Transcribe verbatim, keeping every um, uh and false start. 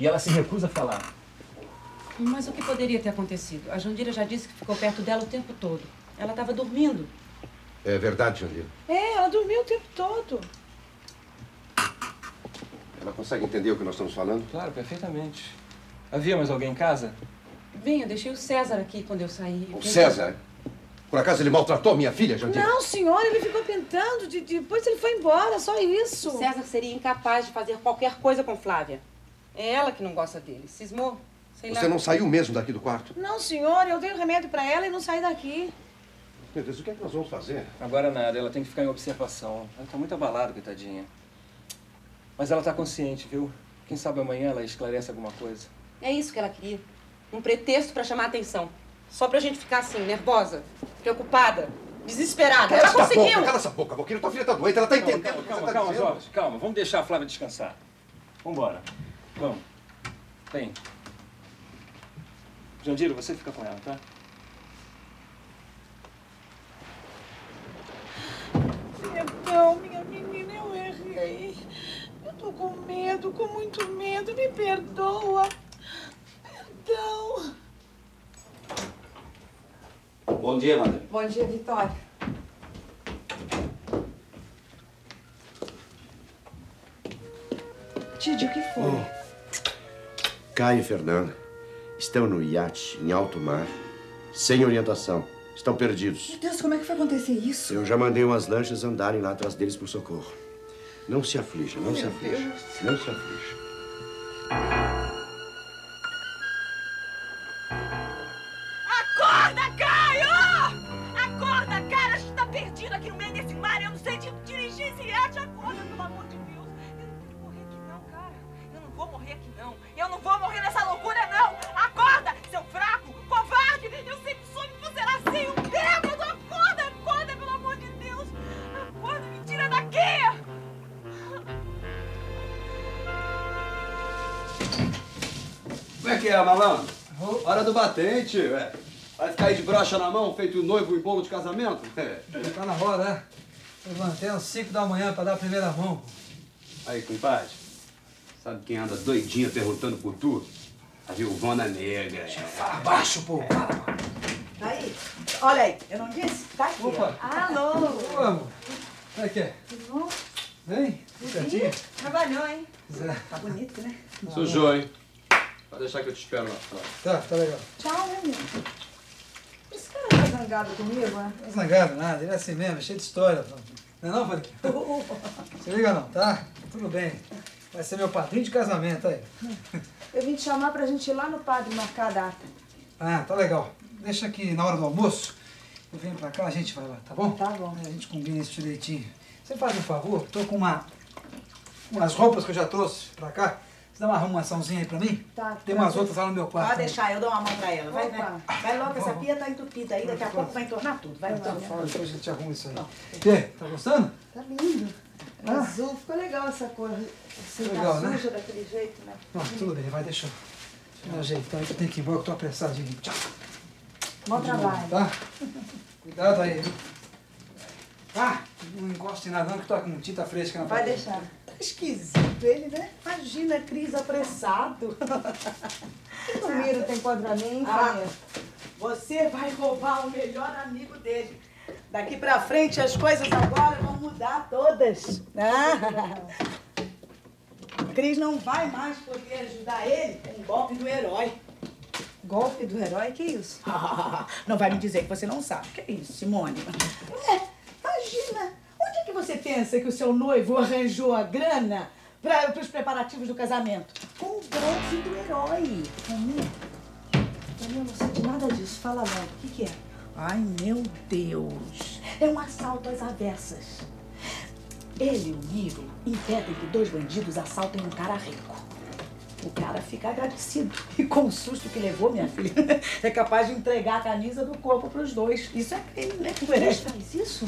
E ela se recusa a falar. Mas o que poderia ter acontecido? A Jandira já disse que ficou perto dela o tempo todo. Ela estava dormindo. É verdade, Jandira? É, ela dormiu o tempo todo. Ela consegue entender o que nós estamos falando? Claro, perfeitamente. Havia mais alguém em casa? Bem, eu deixei o César aqui quando eu saí. O César? Por acaso ele maltratou minha filha, Jandira? Não, senhora, ele ficou pintando. De, depois ele foi embora, só isso. O César seria incapaz de fazer qualquer coisa com Flávia. É ela que não gosta dele. Cismou? Sei lá. Você não saiu mesmo daqui do quarto? Não, senhora, eu dei o remédio pra ela e não saí daqui. Meu Deus, o que é que nós vamos fazer? Agora nada, ela tem que ficar em observação. Ela tá muito abalada, coitadinha. Mas ela tá consciente, viu? Quem sabe amanhã ela esclarece alguma coisa. É isso que ela queria. Um pretexto pra chamar a atenção. Só pra gente ficar assim, nervosa, preocupada, desesperada. Cala ela conseguiu! Boca, cala essa boca, boqueira. Tua filha tá doente, ela tá calma, entendendo. Calma, calma, tá calma, Jorge, calma. Vamos deixar a Flávia descansar. Vambora. Vamos. Vem. Jandira, você fica com ela, tá? Então, minha menina, eu errei. Eu tô com medo, com muito medo. Me perdoa. Perdão. Bom dia, Madre. Bom dia, Vitória. Tidi, o que foi? Oh. Caio e Fernanda estão no iate, em alto mar, sem orientação. Estão perdidos. Meu Deus, como é que foi acontecer isso? Eu já mandei umas lanchas andarem lá atrás deles por socorro. Não se aflija, não se aflija, não se aflija. Batente, ué. Vai ficar aí de brocha na mão, feito noivo em bolo de casamento? É. Tá na hora, né? Levantei às cinco da manhã pra dar a primeira mão. Aí, compadre, sabe quem anda doidinha perguntando por tu? A Giovana Negra. É. Fala baixo, pô. É. Fala. Aí, olha aí, eu não disse? Tá aqui. Opa. Alô. Ô, amor. Como é que é? Tudo bom? Vem, certinho. Trabalhou, hein? É. Tá bonito, né? Sujou, hein? Pode deixar que eu te espero lá. Tá, tá legal. Tchau, né, amigo? Esse cara não tá zangado comigo, né? Não é zangado nada, ele é assim mesmo, cheio de história. Não é não, Padre? Se liga não, tá? Tudo bem. Vai ser meu padrinho de casamento aí. Eu vim te chamar pra gente ir lá no padre marcar a data. Ah, tá legal. Deixa aqui na hora do almoço, eu venho pra cá, a gente vai lá, tá bom? Tá bom. A gente combina isso direitinho. Você faz um favor, tô com uma... umas roupas que eu já trouxe pra cá. Dá uma arrumaçãozinha aí pra mim? Tá. Tem umas outras lá no meu quarto. Pode deixar, eu dou uma mão pra ela. Vai, vai. Vai logo, essa pia tá entupida aí. Daqui a pouco vai entornar tudo. Vai, então. Depois a gente arruma isso aí. E aí, tá gostando? Tá lindo. Azul. Ficou legal essa cor. Assim, tá suja daquele jeito, né? Não, tudo bem. Vai, deixa eu... Deixa eu ajeitar. Eu tenho que ir embora, que eu tô apressadinho. Tchau. Bom trabalho. Tá? Cuidado aí. Ah, não encosta em nada não, que tô com tinta fresca na parede. Vai deixar. Esquisito ele, né? Imagina, Cris apressado. O Miro tem quadramento. Ah, você vai roubar o melhor amigo dele. Daqui pra frente as coisas agora vão mudar todas. Ah. Cris não vai mais poder ajudar ele com o golpe do herói. Golpe do herói? Que isso? Ah, não vai me dizer que você não sabe. Que isso, Simone? É, imagina. Onde é que você pensa que o seu noivo arranjou a grana para os preparativos do casamento? Com o golpe do herói. Também eu não sei de nada disso. Fala logo. O que, que é? Ai, meu Deus. É um assalto às avessas. Ele e o Miro impedem que dois bandidos assaltem um cara rico. O cara fica agradecido. E com o susto que levou, minha filha, é capaz de entregar a camisa do corpo para os dois. Isso é crime, né? Ele faz isso?